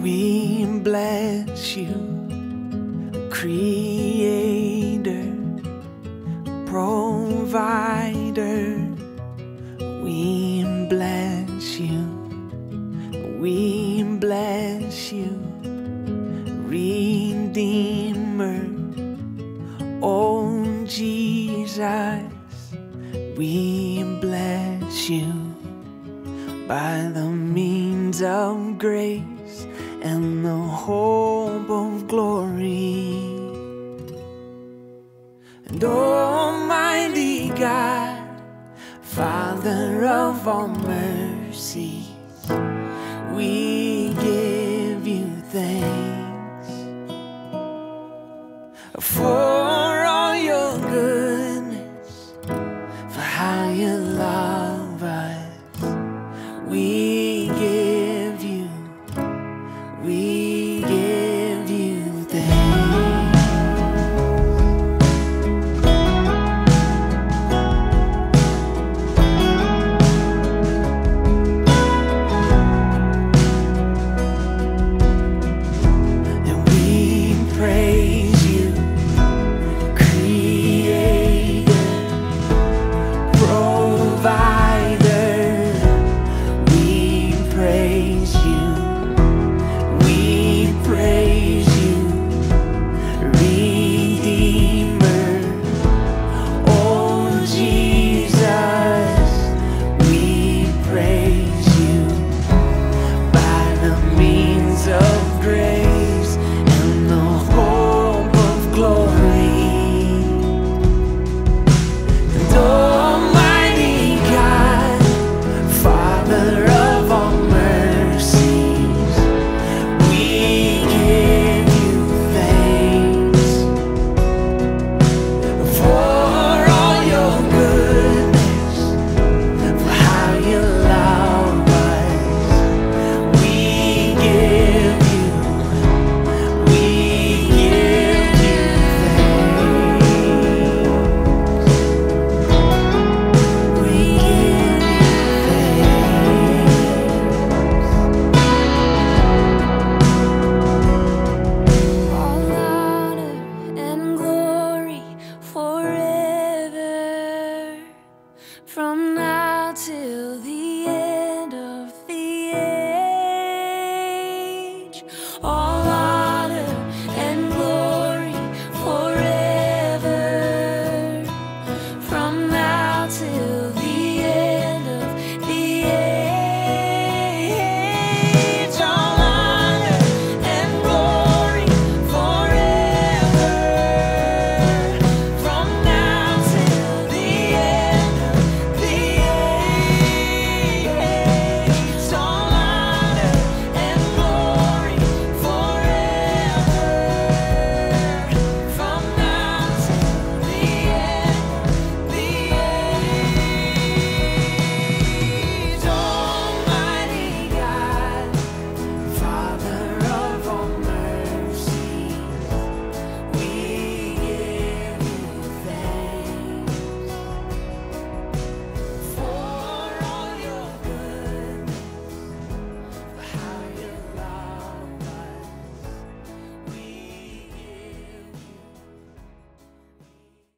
We bless you, Creator, Provider. We bless you, we bless you, Redeemer. Oh Jesus, we bless you by the means of grace and the hope of glory. And Almighty God, Father of all mercies, we